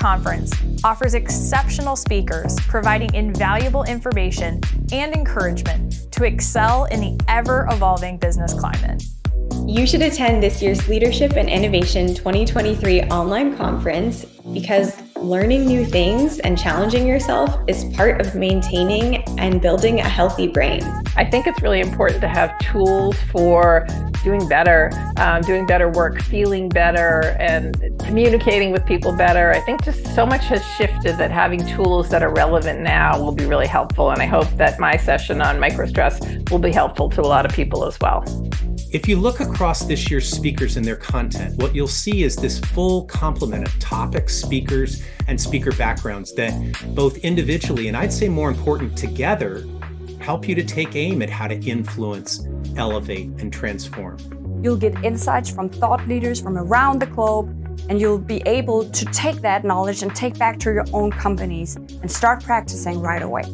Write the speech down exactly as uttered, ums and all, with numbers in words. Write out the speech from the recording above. conference offers exceptional speakers providing invaluable information and encouragement to excel in the ever-evolving business climate. You should attend this year's Leadership and Innovation twenty twenty-three online conference because learning new things and challenging yourself is part of maintaining and building a healthy brain. I think it's really important to have tools for doing better, um, doing better work, feeling better, and communicating with people better. I think just so much has shifted that having tools that are relevant now will be really helpful, and I hope that my session on microstress will be helpful to a lot of people as well. If you look across this year's speakers and their content, what you'll see is this full complement of topics, speakers, and speaker backgrounds that both individually, and I'd say more important together, help you to take aim at how to influence, elevate, and transform. You'll get insights from thought leaders from around the globe, and you'll be able to take that knowledge and take back to your own companies and start practicing right away.